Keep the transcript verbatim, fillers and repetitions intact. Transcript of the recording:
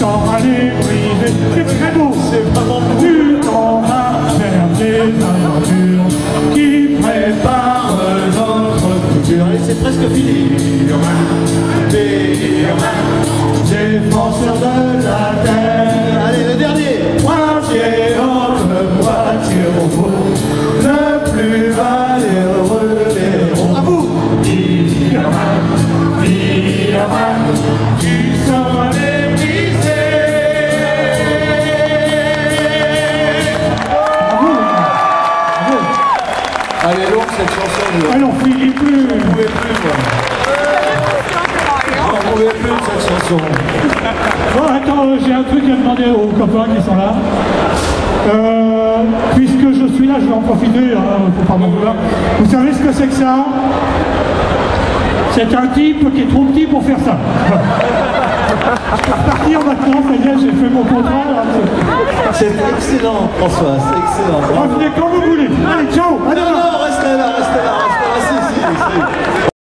s'en aller briser les créneaux, c'est vraiment dur en infernier d'aventure qui prépare notre futur. Et c'est presque fini. Birman, Birman, défenseur de la terre. Allez, le dernier. Moitié homme, moitié robot, le plus valeureux des ronds. À vous. Birman, Birman, tu seras les. Elle est longue cette chanson. Elle n'en finit plus. On ne pouvait plus, quoi. On ne pouvait plus de cette chanson. Bon, attends, j'ai un truc à demander aux copains qui sont là. Euh, puisque je suis là, je vais en profiter, hein, faut pas m'en vouloir. Vous savez ce que c'est que ça? C'est un type qui est trop petit pour faire ça. Je peux partir maintenant, ça y est, j'ai fait mon contrat. C'est excellent, François, c'est excellent. Revenez quand vous voulez. Allez, ciao. Allez, non, non, restez là, restez là.